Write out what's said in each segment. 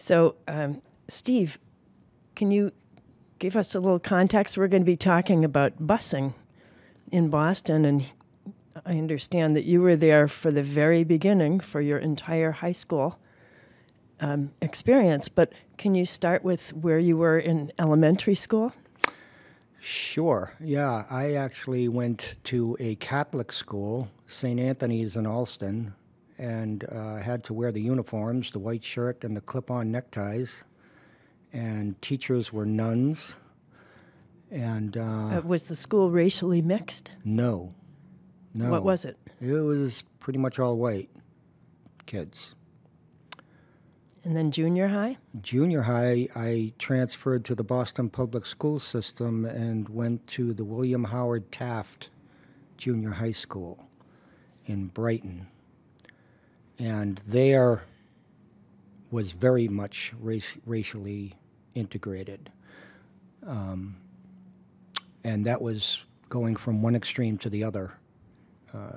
So, Steve, can you give us a little context? We're going to be talking about busing in Boston, and I understand that you were there for the very beginning for your entire high school experience, but can you start with where you were in elementary school? Sure, yeah. I actually went to a Catholic school, St. Anthony's in Allston, and had to wear the uniforms, the white shirt and the clip-on neckties, and teachers were nuns. And was the school racially mixed? No, no. What was it? It was pretty much all white kids. And then junior high? Junior high, I transferred to the Boston public school system and went to the William Howard Taft Junior High School in Brighton. And there was very much racially integrated. And that was going from one extreme to the other,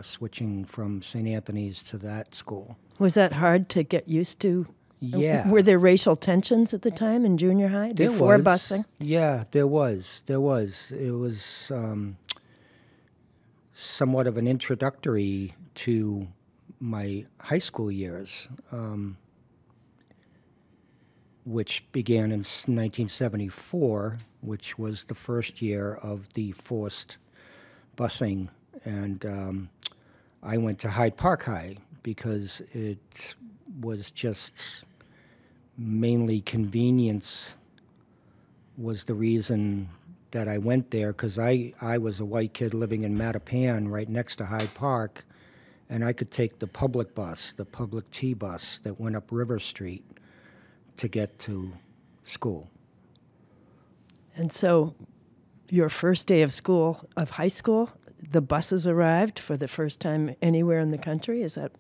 switching from St. Anthony's to that school. Was that hard to get used to? Yeah. Were there racial tensions at the time in junior high before busing? Yeah, there was. There was. It was somewhat of an introductory to my high school years, which began in 1974, which was the first year of the forced busing. And I went to Hyde Park High because it was just... mainly convenience was the reason that I went there, because I was a white kid living in Mattapan right next to Hyde Park, and I could take the public bus, the public T bus that went up River Street to get to school. And so your first day of school, of high school, the buses arrived for the first time anywhere in the country? Is that...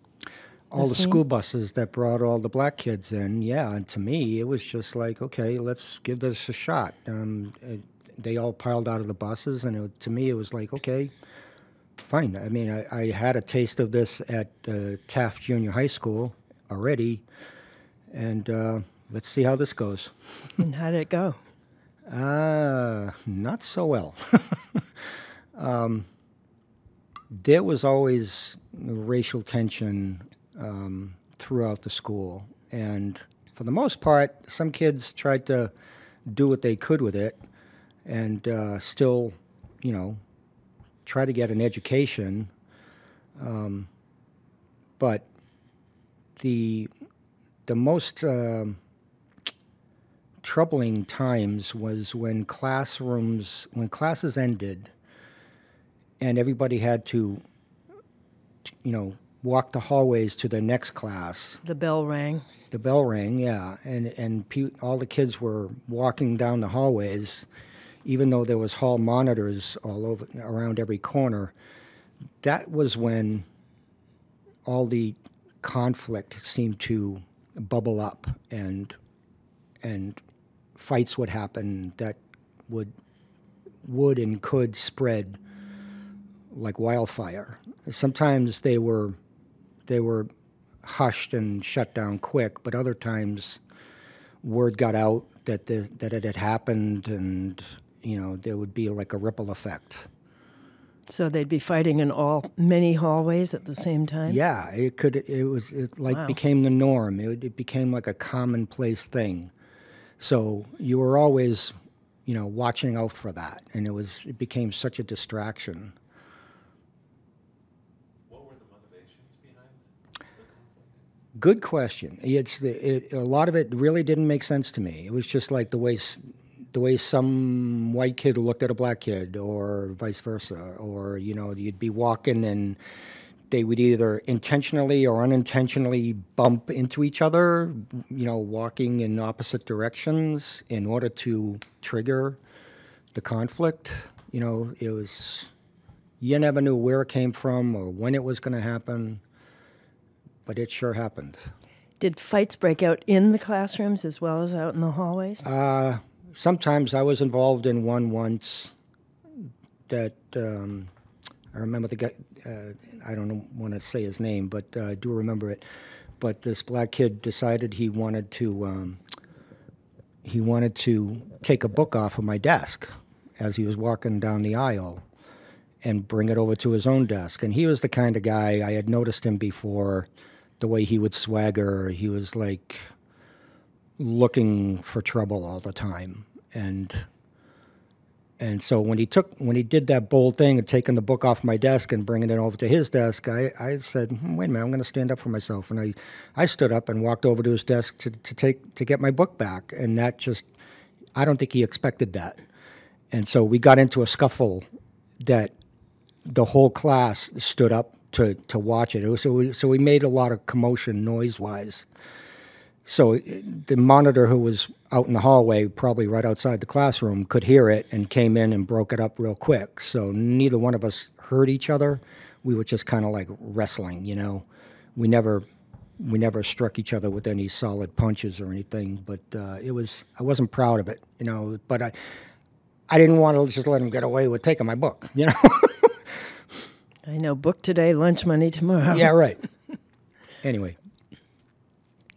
All the school buses that brought all the black kids in, yeah. And to me, it was just like, okay, let's give this a shot. They all piled out of the buses, and to me, it was like, okay, fine. I mean, I had a taste of this at Taft Junior High School already, and let's see how this goes. And how did it go? Not so well. There was always racial tension throughout the school, and for the most part, some kids tried to do what they could with it and still, you know, try to get an education, but the most troubling times was when classes ended and everybody had to, you know, walked the hallways to the next class. The bell rang. The bell rang, yeah. And all the kids were walking down the hallways, even though there was hall monitors all over, around every corner. That was when all the conflict seemed to bubble up, and fights would happen that would and could spread like wildfire. Sometimes they were hushed and shut down quick, but other times word got out that that it had happened, and, you know, there would be like a ripple effect. So they'd be fighting in many hallways at the same time? Yeah, it became the norm. It became like a commonplace thing. So you were always, you know, watching out for that, and it became such a distraction. Good question. A lot of it really didn't make sense to me. It was just like the way some white kid looked at a black kid, or vice versa, or, you know, you'd be walking and they would either intentionally or unintentionally bump into each other, you know, walking in opposite directions in order to trigger the conflict. You know, it was, you never knew where it came from or when it was going to happen. But it sure happened. Did fights break out in the classrooms as well as out in the hallways? Sometimes I was involved in one once that I remember the guy, I don't want to say his name, but I do remember it. But this black kid decided he wanted to he wanted to take a book off of my desk as he was walking down the aisle and bring it over to his own desk. And he was the kind of guy, I had noticed him before, the way he would swagger. He was like looking for trouble all the time. And so when he did that bold thing of taking the book off my desk and bringing it over to his desk, I said, wait a minute, I'm going to stand up for myself. And I stood up and walked over to his desk to get my book back. And that just, I don't think he expected that. And so we got into a scuffle that the whole class stood up to watch it. So we made a lot of commotion noise-wise. So the monitor who was out in the hallway, probably right outside the classroom, could hear it and came in and broke it up real quick. So neither one of us hurt each other. We were just kind of like wrestling, you know. We never struck each other with any solid punches or anything. But I wasn't proud of it, you know. But I didn't want to just let him get away with taking my book, you know. I know, book today, lunch money tomorrow. Yeah, right. Anyway.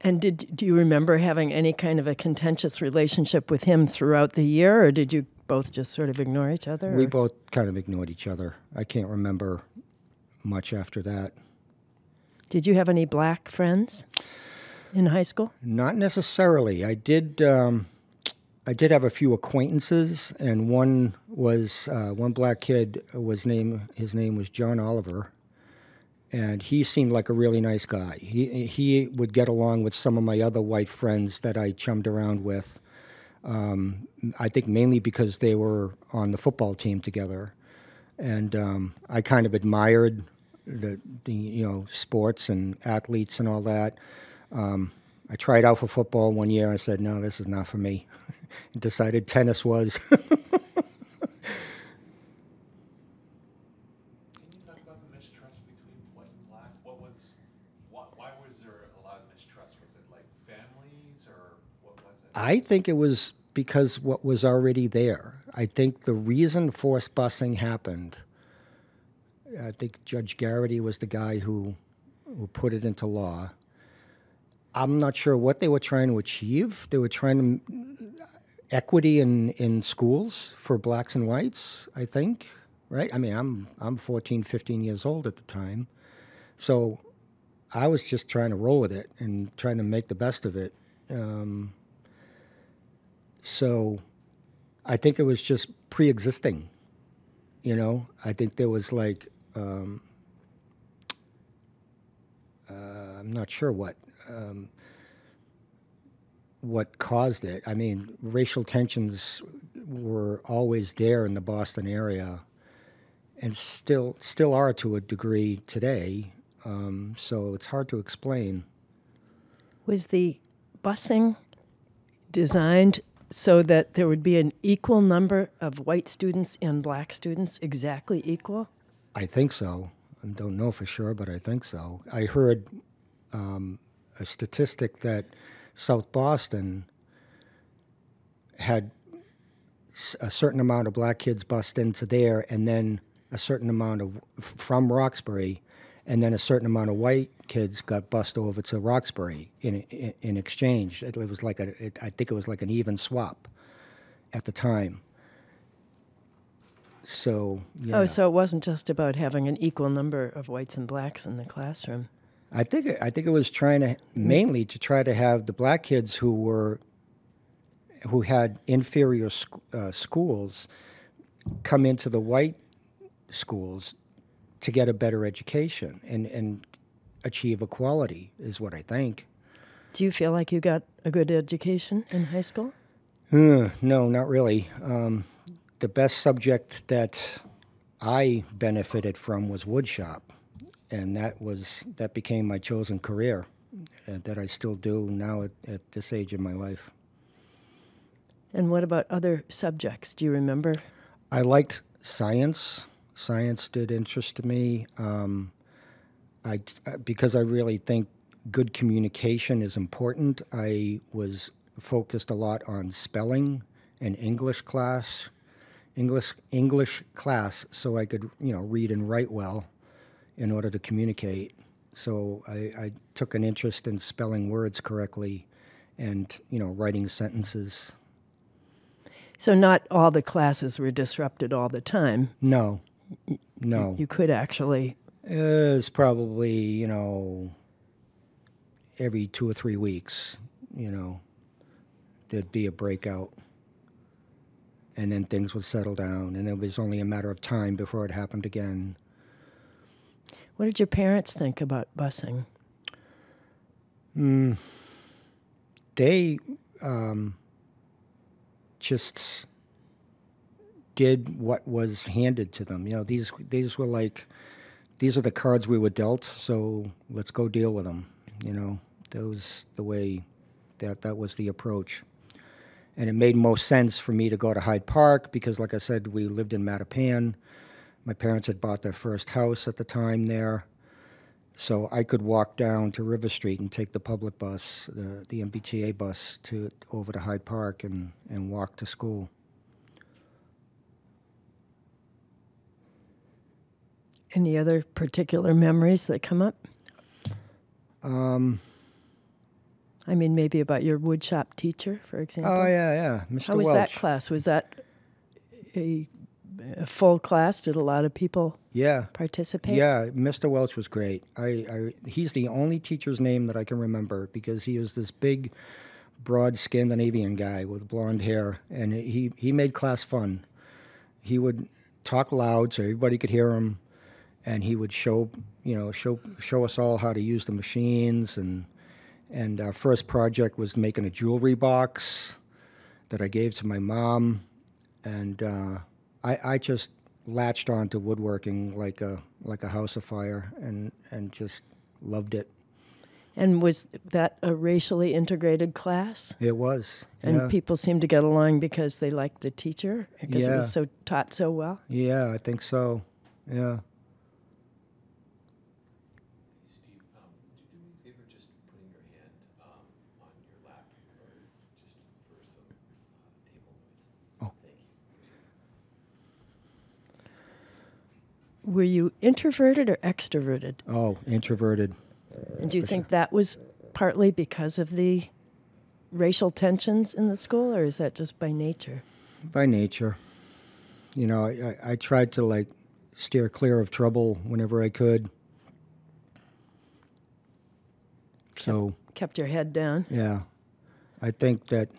And do you remember having any kind of a contentious relationship with him throughout the year, or did you both just sort of ignore each other? We both kind of ignored each other. I can't remember much after that. Did you have any black friends in high school? Not necessarily. I did have a few acquaintances, and one was one black kid was named. His name was John Oliver. And he seemed like a really nice guy. He would get along with some of my other white friends that I chummed around with, I think mainly because they were on the football team together. And I kind of admired the you know, sports and athletes and all that. I tried out for football one year. I said, no, this is not for me. Decided tennis was. I think it was because what was already there. I think the reason forced busing happened, I think Judge Garrity was the guy who put it into law. I'm not sure what they were trying to achieve. They were trying to equity in schools for blacks and whites, I think, right? I mean, I'm 14, 15 years old at the time. So I was just trying to roll with it and trying to make the best of it. So I think it was just pre-existing, you know? I think there was like, I'm not sure what caused it. I mean, racial tensions were always there in the Boston area and still are to a degree today, so it's hard to explain. Was the busing designed so that there would be an equal number of white students and black students, exactly equal? I think so. I don't know for sure, but I think so. I heard a statistic that South Boston had a certain amount of black kids bussed into there, and then a certain amount of from Roxbury, and then a certain amount of white kids got bussed over to Roxbury in exchange. It was like I think it was like an even swap at the time. So yeah. Oh, so it wasn't just about having an equal number of whites and blacks in the classroom. I think it was trying to mainly to try to have the black kids who had inferior schools come into the white schools to get a better education and achieve equality is what I think. Do you feel like you got a good education in high school? No, not really. The best subject that I benefited from was woodshop, and that became my chosen career that I still do now at this age in my life. And what about other subjects? Do you remember? I liked science. Science did interest me, because I really think good communication is important. I was focused a lot on spelling and English class, so I could, you know, read and write well in order to communicate. So I took an interest in spelling words correctly and, you know, writing sentences. So not all the classes were disrupted all the time. No, no. You could actually... It's probably, you know, every 2 or 3 weeks, you know, there'd be a breakout. And then things would settle down, and it was only a matter of time before it happened again. What did your parents think about busing? They just did what was handed to them. You know, these were like, these are the cards we were dealt, so let's go deal with them. You know, that was the way, that was the approach. And it made most sense for me to go to Hyde Park because, like I said, we lived in Mattapan. My parents had bought their first house at the time there. So I could walk down to River Street and take the public bus, the MBTA bus, over to Hyde Park and walk to school. Any other particular memories that come up? I mean, maybe about your woodshop teacher, for example. Oh, yeah, yeah, Mr. Welch. How was that class? Was that a full class? Did a lot of people participate? Yeah, Mr. Welch was great. He's the only teacher's name that I can remember because he was this big, broad Scandinavian guy with blonde hair, and he made class fun. He would talk loud so everybody could hear him, and he would show us all how to use the machines. And our first project was making a jewelry box that I gave to my mom. And I just latched on to woodworking like a house afire and just loved it. And was that a racially integrated class? It was. And people seemed to get along because they liked the teacher? Because it was taught so well? Yeah, I think so, yeah. Were you introverted or extroverted? Oh, introverted. And do you think that was partly because of the racial tensions in the school, or is that just by nature? By nature. You know, I tried to, like, steer clear of trouble whenever I could. So... Kept your head down? Yeah. I think that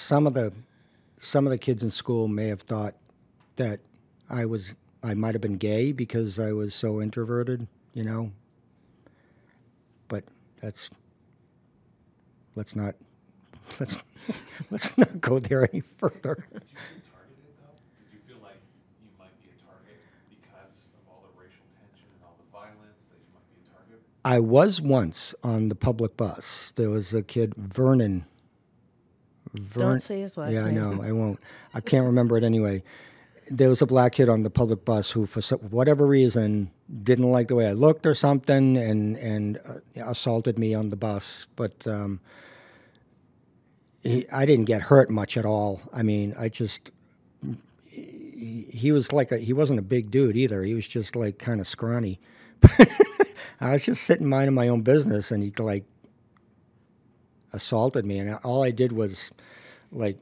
some of the kids in school may have thought that I might have been gay because I was so introverted, you know. But let's not go there any further. Did you feel targeted though? Did you feel like you might be a target because of all the racial tension and all the violence that you might be a target? I was once on the public bus. There was a kid, Vernon. Don't say his last name. Yeah, I know. I won't. I can't remember it anyway. There was a black kid on the public bus who, for whatever reason, didn't like the way I looked or something, and assaulted me on the bus. But I didn't get hurt much at all. I mean, he was like he wasn't a big dude either. He was just like kind of scrawny. I was just sitting minding my own business, and he like assaulted me, and all I did was like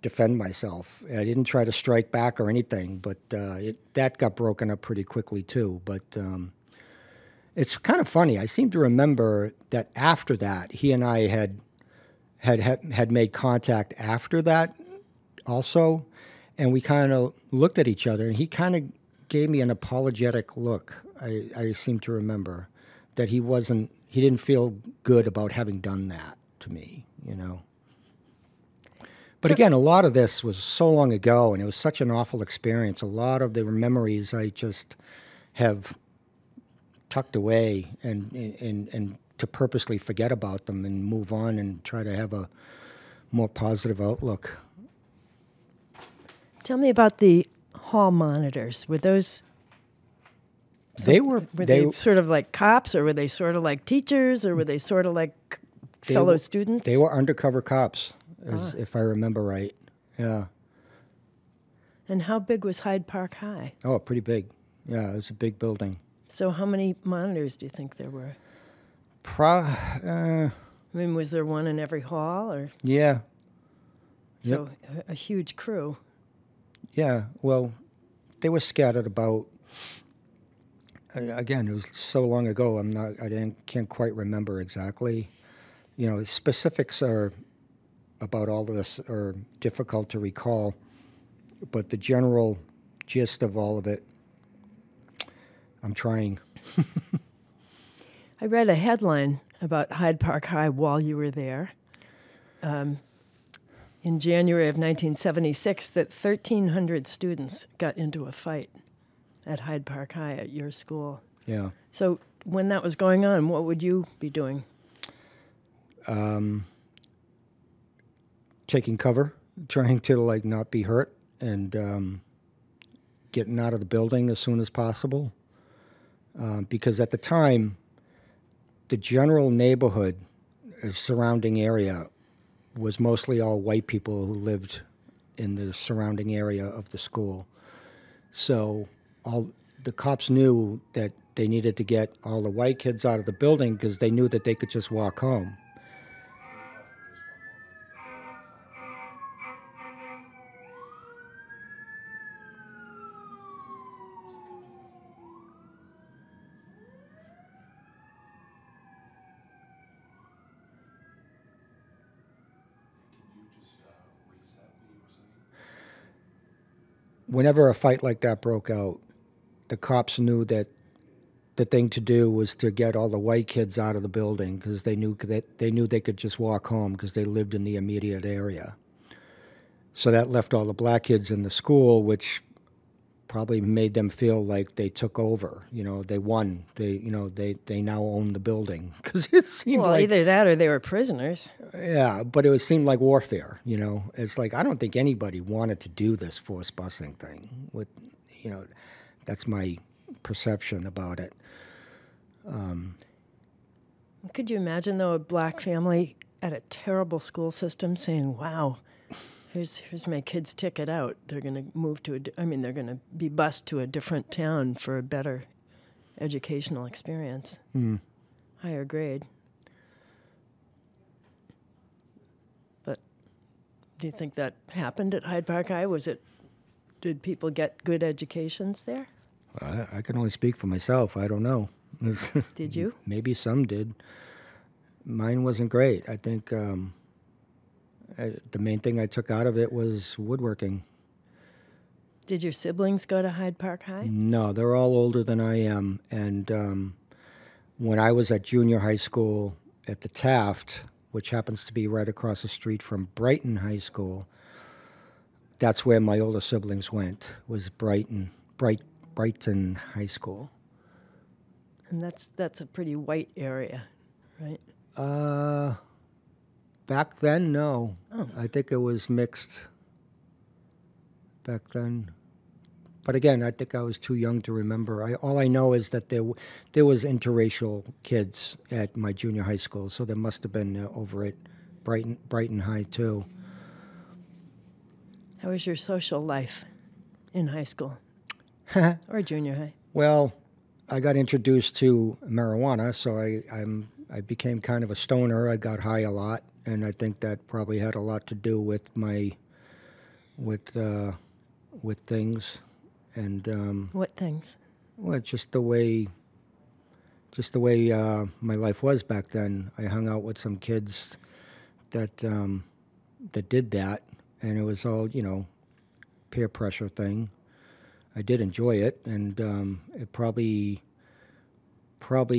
defend myself. I didn't try to strike back or anything, but that got broken up pretty quickly too. But it's kind of funny. I seem to remember that after that, he and I had made contact after that also, and we kind of looked at each other, and he kind of gave me an apologetic look. I seem to remember that he didn't feel good about having done that to me, you know. But again, a lot of this was so long ago, and it was such an awful experience. A lot of the memories I just have tucked away and to purposely forget about them and move on and try to have a more positive outlook. Tell me about the hall monitors. Were those... Were they sort of like cops, or were they sort of like teachers, or were they sort of like fellow students? They were undercover cops. If I remember right, yeah. And how big was Hyde Park High? Oh, pretty big. Yeah, it was a big building. So how many monitors do you think there were? I mean, was there one in every hall, or? Yeah. So yep. A huge crew. Yeah. Well, they were scattered about. Again, it was so long ago. I'm not. I can't quite remember exactly. You know, specifics are about all of this are difficult to recall, but the general gist of all of it. I'm trying. I read a headline about Hyde Park High while you were there. In January of 1976, that 1,300 students got into a fight at Hyde Park High at your school. Yeah. So when that was going on, what would you be doing? Taking cover, trying to like not be hurt, and getting out of the building as soon as possible. Because at the time, the general neighborhood, surrounding area, was mostly all white people who lived in the surrounding area of the school. So all the cops knew that they needed to get all the white kids out of the building because they knew that they could just walk home. Whenever a fight like that broke out, the cops knew that the thing to do was to get all the white kids out of the building because they knew that they could just walk home because they lived in the immediate area. So that left all the black kids in the school, which probably made them feel like they took over. You know, they won. They, you know, they now own the building because it seemed like either that or they were prisoners. Yeah, but it seemed like warfare. You know, it's like I don't think anybody wanted to do this forced busing thing. With, you know, that's my perception about it. Could you imagine though a black family at a terrible school system saying, "Wow, Here's my kids' ticket out. They're going to move to a, I mean, they're going to be bused to a different town for a better educational experience, higher grade." But do you think that happened at Hyde Park High? Was it? Did people get good educations there? I can only speak for myself. I don't know. Did you? Maybe some did. Mine wasn't great. I think. The main thing I took out of it was woodworking. Did your siblings go to Hyde Park High? No, they're all older than I am. And when I was at junior high school at the Taft, which happens to be right across the street from Brighton High School, that's where my older siblings went, was Brighton High School. And that's a pretty white area, right? Back then, no. Oh. I think it was mixed back then. But again, I think I was too young to remember. All I know is that there was interracial kids at my junior high school, so there must have been over at Brighton High, too. How was your social life in high school or junior high? Well, I got introduced to marijuana, so I became kind of a stoner. I got high a lot. And I think that probably had a lot to do with my, with things, and what things? Well, just the way my life was back then. I hung out with some kids that that did that, and it was all, you know, peer pressure thing. I did enjoy it, and it probably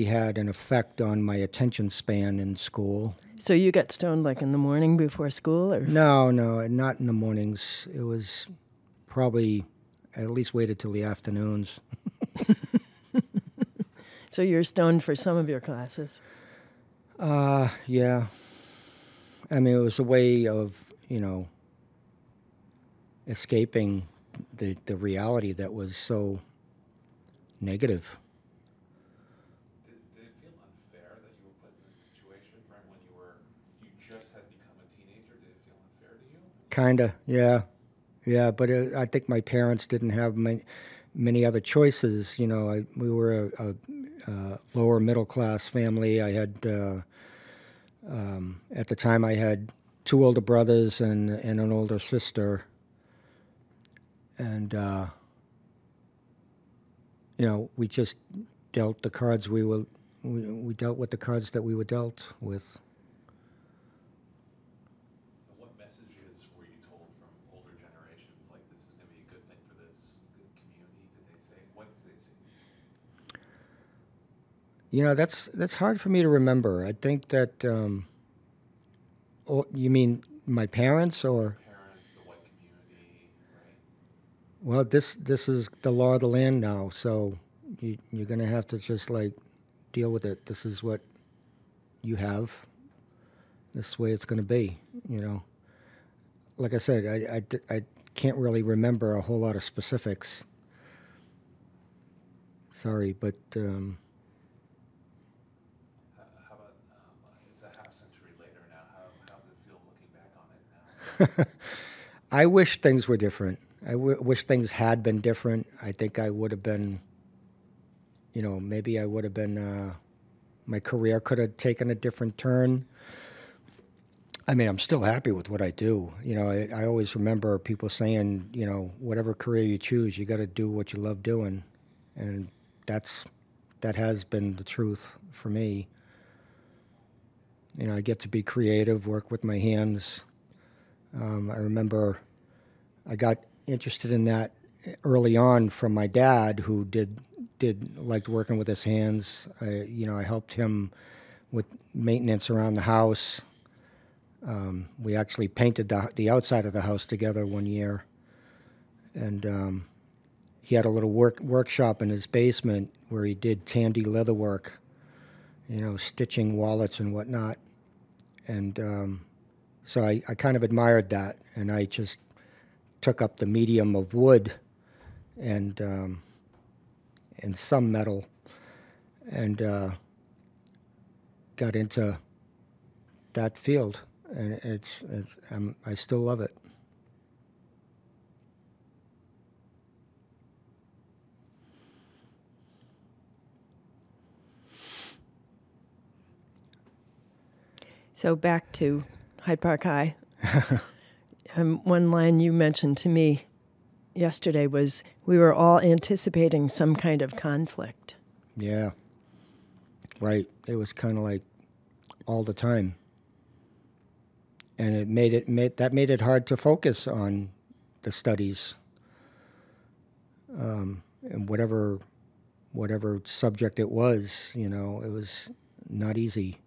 had an effect on my attention span in school. So you got stoned like in the morning before school, or? No, not in the mornings. It was probably, I at least waited till the afternoons. So you were stoned for some of your classes? Yeah. I mean, it was a way of, you know, escaping the reality that was so negative. Kinda, yeah, yeah. But I think my parents didn't have many other choices. You know, we were a lower middle class family. I had At the time, I had two older brothers and an older sister. And, you know, we just dealt the cards we dealt with the cards that we were dealt with. What messages were you told from older generations, like this is going to be a good thing for this community? Did they say, what did they say? You know, that's hard for me to remember. I think that, you mean my parents or? Well, this is the law of the land now, so you're going to have to just, like, deal with it. This is what you have. This is the way it's going to be, you know. Like I said, I can't really remember a whole lot of specifics. Sorry, but... how about, it's a half century later now. How does it feel looking back on it now? I wish things were different. I wish things had been different. I think I would have been, you know, maybe I would have been, my career could have taken a different turn. I mean, I'm still happy with what I do. You know, I always remember people saying, you know, whatever career you choose, you got to do what you love doing. And that has been the truth for me. You know, I get to be creative, work with my hands. I remember I got interested in that early on from my dad, who liked working with his hands. You know, I helped him with maintenance around the house. We actually painted the outside of the house together one year, and he had a little workshop in his basement where he did Tandy leather work, you know, stitching wallets and whatnot. And so I kind of admired that, and I just took up the medium of wood and some metal, and got into that field, and I still love it. So back to Hyde Park High. One line you mentioned to me yesterday was, we were all anticipating some kind of conflict. Yeah, right. It was kind of like all the time. And that made it hard to focus on the studies. And whatever subject it was, you know, it was not easy.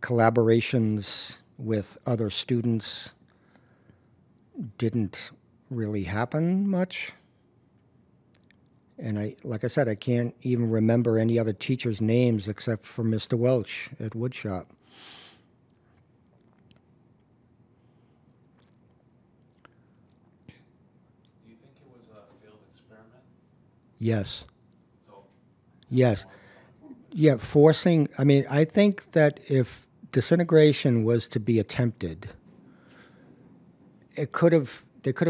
Collaborations with other students didn't really happen much. And like I said, I can't even remember any other teachers' names except for Mr. Welch at Woodshop. Do you think it was a failed experiment? Yes. So, yes. Yeah, forcing, I mean, I think that if disintegration was to be attempted, they could have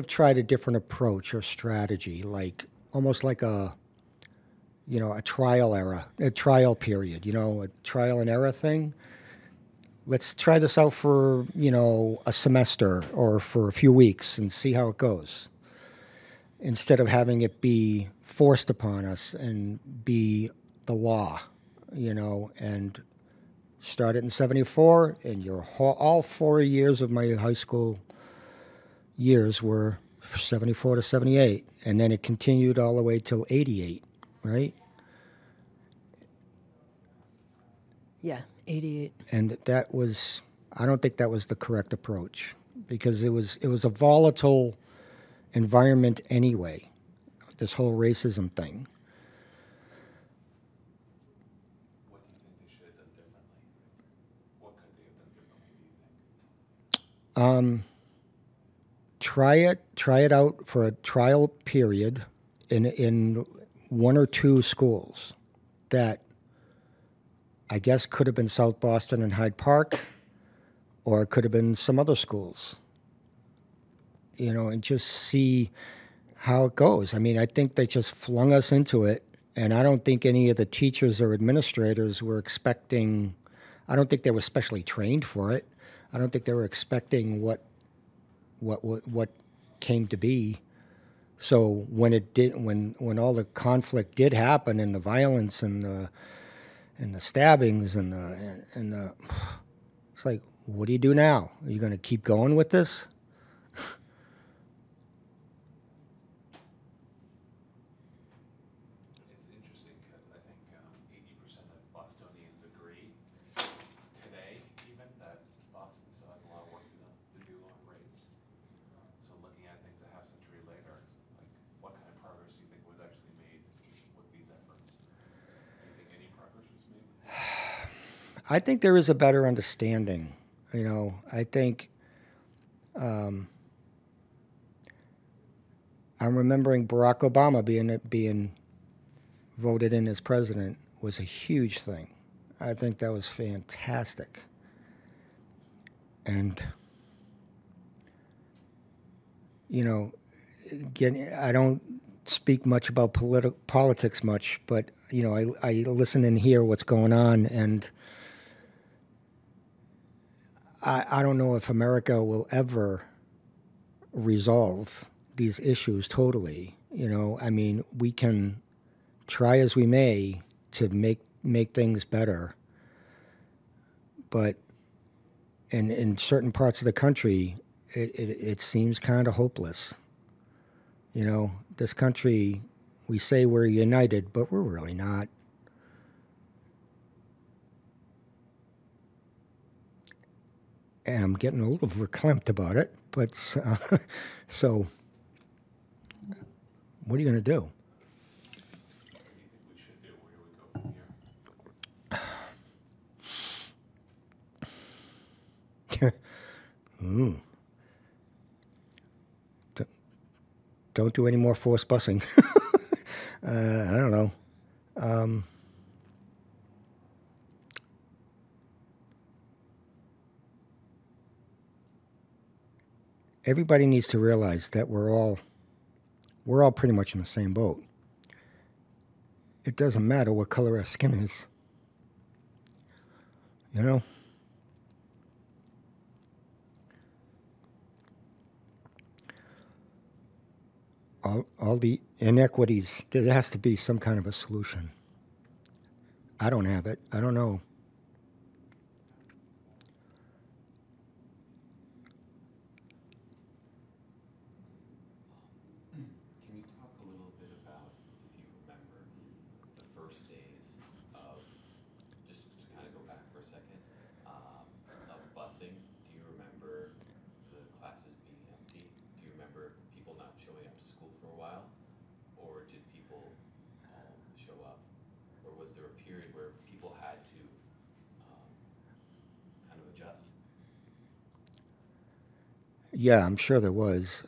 tried a different approach or strategy, like almost like a, you know, a trial period, you know, a trial and error thing. Let's try this out for, you know, a semester or for a few weeks and see how it goes, instead of having it be forced upon us and be the law, you know, and started in '74, and all 4 years of my high school years were '74 to '78, and then it continued all the way till '88, right? Yeah, '88. And that was, I don't think that was the correct approach, because it was a volatile environment anyway, this whole racism thing. Try it out for a trial period in one or two schools that I guess could have been South Boston and Hyde Park, or it could have been some other schools, you know, and just see how it goes. I mean, I think they just flung us into it And I don't think any of the teachers or administrators were expecting, I don't think they were specially trained for it. I don't think they were expecting what came to be. So when it did, when all the conflict did happen, and the violence, and the stabbings, and the it's like, what do you do now? Are you going to keep going with this? I think there is a better understanding, you know. I think I'm remembering Barack Obama being voted in as president was a huge thing. I think that was fantastic. And, you know, again, I don't speak much about politics much, but, you know, I listen and hear what's going on, and I don't know if America will ever resolve these issues totally. You know, I mean, we can try as we may to make things better, but in certain parts of the country, it seems kind of hopeless. You know, this country, we say we're united, but we're really not. And I'm getting a little verklempt about it, but so what are you going to do? What do you think we should do? Where do we go from here? Don't do any more forced busing. I don't know. Everybody needs to realize that we're all pretty much in the same boat. It doesn't matter what color our skin is. You know? All the inequities, there has to be some kind of a solution. I don't have it. I don't know. Yeah, I'm sure there was.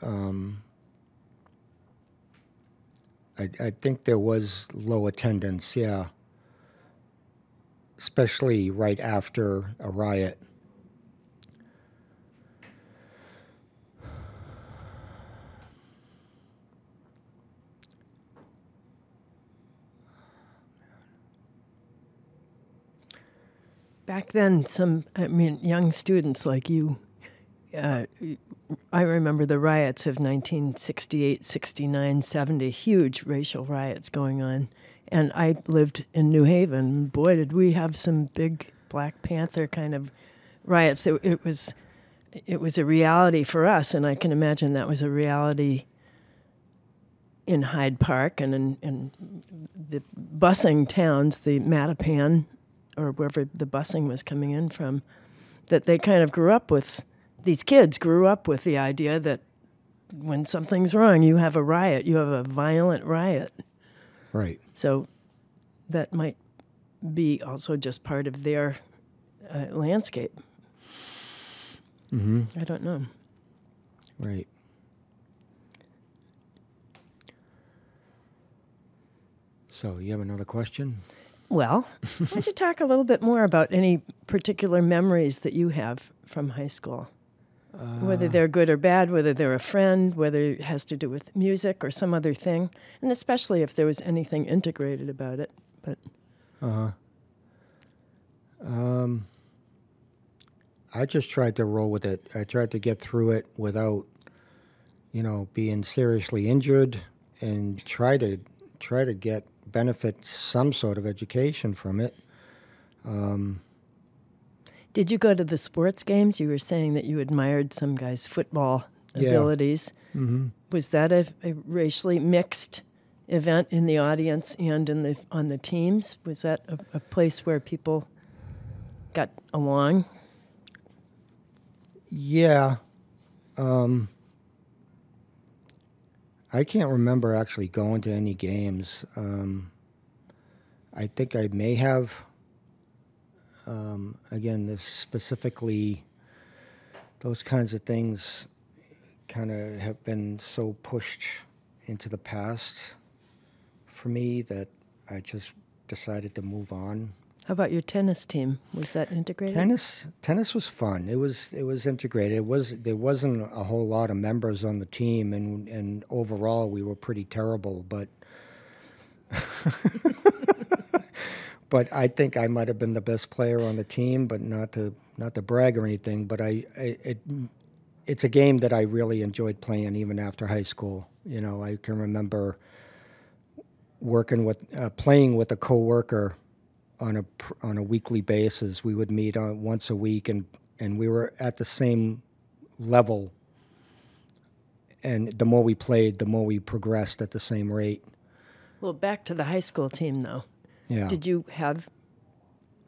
I think there was low attendance, yeah. Especially right after a riot. Back then, young students like you, I remember the riots of 1968, 69, 70, huge racial riots going on. And I lived in New Haven. Boy, did we have some big Black Panther kind of riots. It was a reality for us, and I can imagine that was a reality in Hyde Park and in the busing towns, the Mattapan, or wherever the busing was coming in from, that they kind of grew up with. These kids grew up with the idea that when something's wrong, you have a riot, you have a violent riot. Right. So that might be also just part of their landscape. Mm-hmm. I don't know. Right. So you have another question? Well, why don't you talk a little bit more about any particular memories that you have from high school? Whether they're good or bad, whether they're a friend, whether it has to do with music or some other thing, and especially if there was anything integrated about it. But I just tried to roll with it. I tried to get through it without, you know, being seriously injured, and try to get benefit, some sort of education from it. Did you go to the sports games? You were saying that you admired some guy's football abilities. Mm-hmm. Was that a racially mixed event in the audience and in the on the teams? Was that a place where people got along? Yeah. I can't remember actually going to any games. I think I may have... again, this specifically, those kinds of things kind of have been so pushed into the past for me that I just decided to move on. How about your tennis team? Was that integrated? Tennis was fun. It was integrated. There wasn't a whole lot of members on the team, and overall we were pretty terrible, but but I think I might have been the best player on the team, but not to brag or anything. But it's a game that I really enjoyed playing even after high school. You know, I can remember playing with a coworker on a weekly basis. We would meet once a week, and we were at the same level. And the more we played, the more we progressed at the same rate. Well, back to the high school team though. Yeah. Did you have,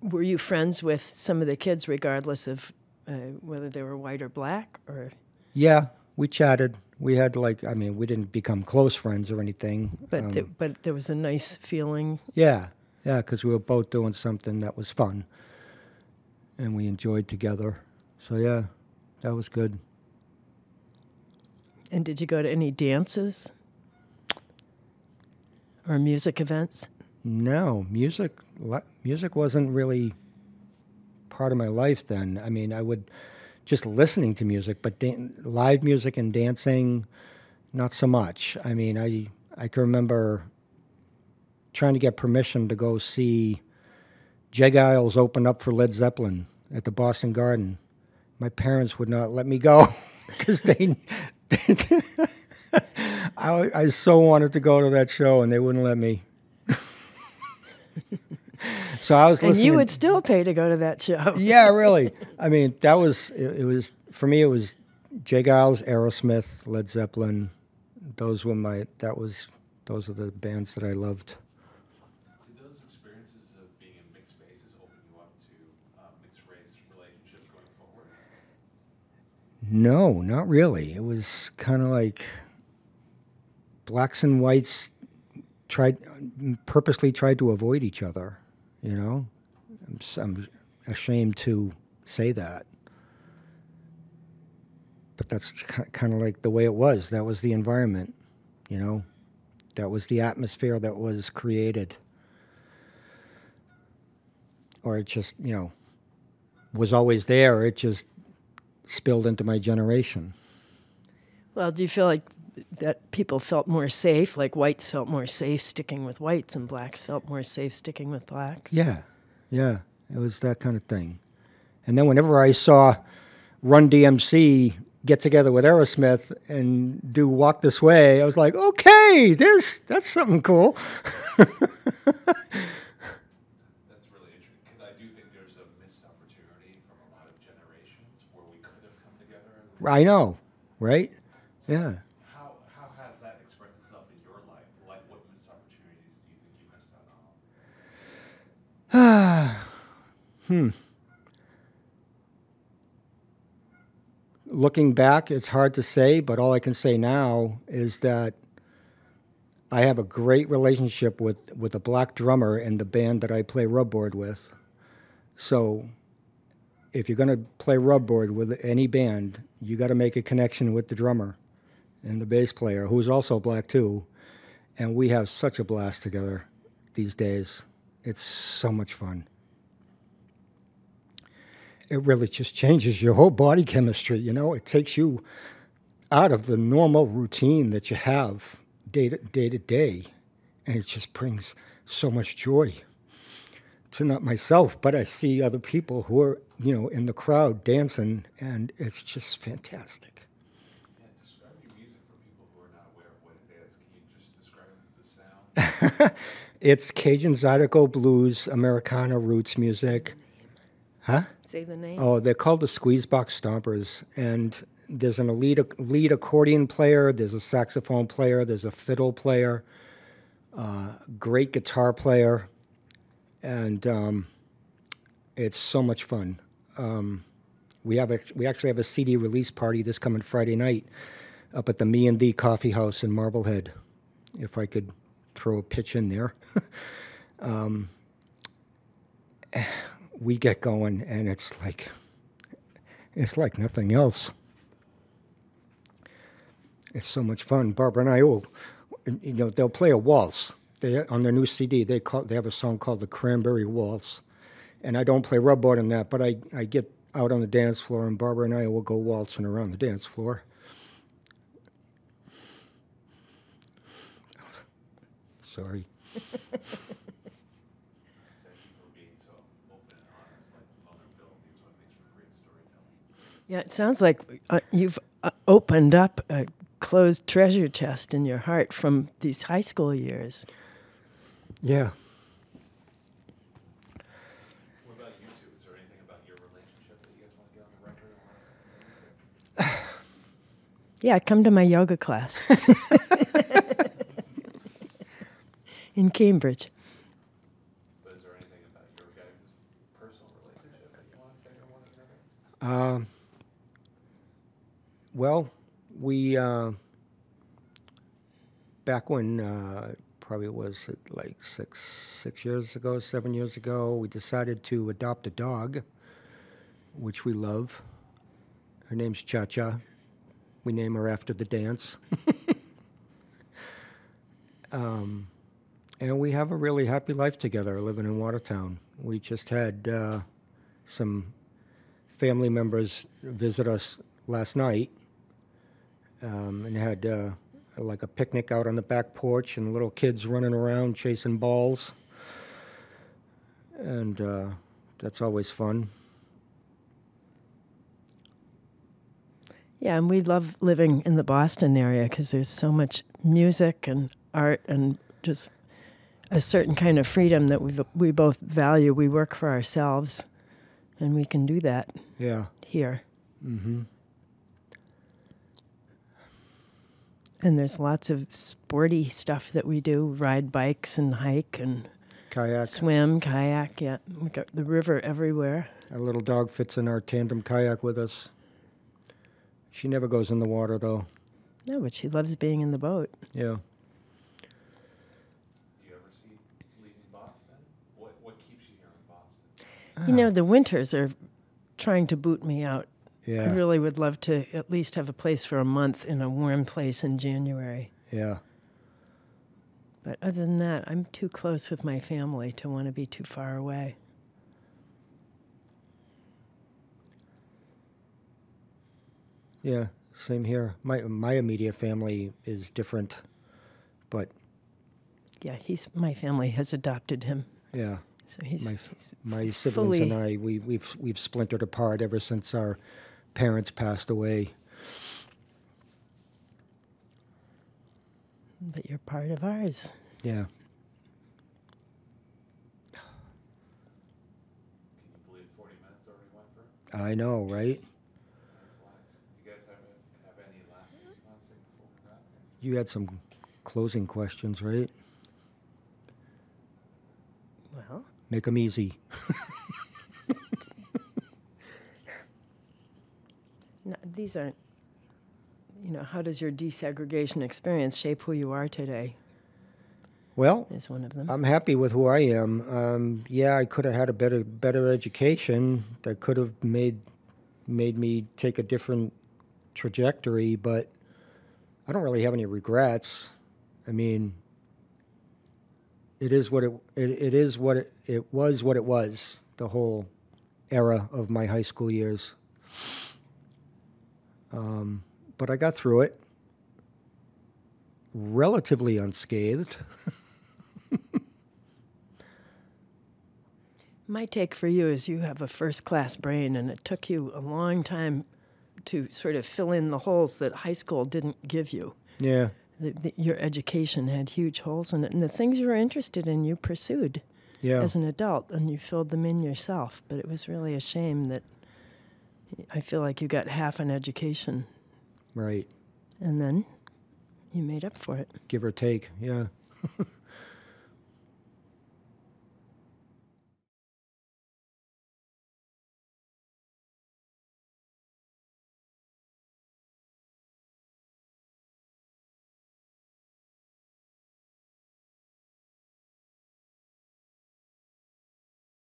were you friends with some of the kids regardless of whether they were white or black? Or? Yeah, we chatted. We had like, I mean, we didn't become close friends or anything. But, but there was a nice feeling. Yeah, yeah, because we were both doing something that was fun. And we enjoyed together. So yeah, that was good. And did you go to any dances or music events? No, music wasn't really part of my life then. I mean, I would just listening to music, but live music and dancing, not so much. I mean, I can remember trying to get permission to go see J. Giles open up for Led Zeppelin at the Boston Garden. My parents would not let me go because I so wanted to go to that show, and they wouldn't let me. So I was listening. And you would still pay to go to that show. Yeah, really. I mean, that was, it was, for me, it was J. Giles, Aerosmith, Led Zeppelin. Those were those are the bands that I loved. Did those experiences of being in mixed spaces open you up to mixed race relationships going forward? No, not really. It was kind of like blacks and whites purposely tried to avoid each other. You know, I'm ashamed to say that, but that's kind of like the way it was. That was the environment, you know, that was the atmosphere that was created, or it just, you know, was always there. It just spilled into my generation. Well, do you feel like that people felt more safe, like whites felt more safe sticking with whites and blacks felt more safe sticking with blacks? Yeah, yeah, it was that kind of thing. And then whenever I saw Run DMC get together with Aerosmith and do Walk This Way, I was like, okay, that's something cool. That's really interesting, because I do think there's a missed opportunity from a lot of generations where we could have come together. And I know, right? So yeah. Looking back, it's hard to say, but all I can say now is that I have a great relationship with a black drummer in the band that I play rubboard with. So if you're going to play rubboard with any band, you got to make a connection with the drummer and the bass player, who's also black too. And we have such a blast together these days. It's so much fun. it really just changes your whole body chemistry, you know? It takes you out of the normal routine that you have day to day, and it just brings so much joy to not myself, but I see other people who are, you know, in the crowd dancing, and it's just fantastic. Yeah, describe your music for people who are not aware of what it is. Can you just describe the sound? It's Cajun Zydeco blues, Americana roots music. Huh? Say the name. Oh, they're called the Squeezebox Stompers, and there's an lead accordion player, there's a saxophone player, there's a fiddle player, great guitar player, and it's so much fun. We actually have a CD release party this coming Friday night up at the Me and Thee Coffee House in Marblehead, if I could throw a pitch in there. We get going, and it's like nothing else. It's so much fun. Barbara and I, you know, they'll play a waltz. On their new CD, they have a song called The Cranberry Waltz. And I don't play rubboard in that, but I get out on the dance floor, and Barbara and I will go waltzing around the dance floor. Sorry. Yeah, it sounds like you've opened up a closed treasure chest in your heart from these high school years. Yeah. What about you two? Is there anything about your relationship that you guys want to get on the record and want to Yeah, come to my yoga class in Cambridge. But is there anything about your guys' personal relationship that you want to say to one another? Well, we, back when, probably was it like seven years ago, we decided to adopt a dog, which we love. Her name's Chacha. We name her after the dance. And we have a really happy life together living in Watertown. We just had some family members visit us last night. And had like a picnic out on the back porch, and little kids running around chasing balls, and that's always fun. Yeah, and we love living in the Boston area because there's so much music and art and just a certain kind of freedom that we both value. We work for ourselves, and we can do that. Yeah. Here. Mm-hmm. And there's lots of sporty stuff that we do, ride bikes and hike and kayak. Swim, kayak, yeah. We got the river everywhere. Our little dog fits in our tandem kayak with us. She never goes in the water, though. No, but she loves being in the boat. Yeah. Do you ever see leaving Boston? What keeps you here in Boston? You know, the winters are trying to boot me out. Yeah. I really would love to at least have a place for a month in a warm place in January. Yeah. But other than that, I'm too close with my family to want to be too far away. Yeah, same here. My immediate family is different, but... Yeah, my family has adopted him. Yeah. So my siblings and I, we've splintered apart ever since our... parents passed away. But you're part of ours. Yeah. Can you believe 40 minutes already went through? I know, right? You guys have any last things you want to say before we wrap? You had some closing questions, right? Well. Make them easy. No, these aren't, you know, how does your desegregation experience shape who you are today? Well, is one of them. I'm happy with who I am. Yeah, I could have had a better education that could have made me take a different trajectory, but I don't really have any regrets. I mean, it is what it was. The whole era of my high school years. But I got through it relatively unscathed. My take for you is you have a first-class brain, and it took you a long time to sort of fill in the holes that high school didn't give you. Yeah. Your education had huge holes in it, and the things you were interested in, you pursued as an adult, and you filled them in yourself. But it was really a shame that I feel like you got half an education. Right. And then you made up for it. Give or take, yeah.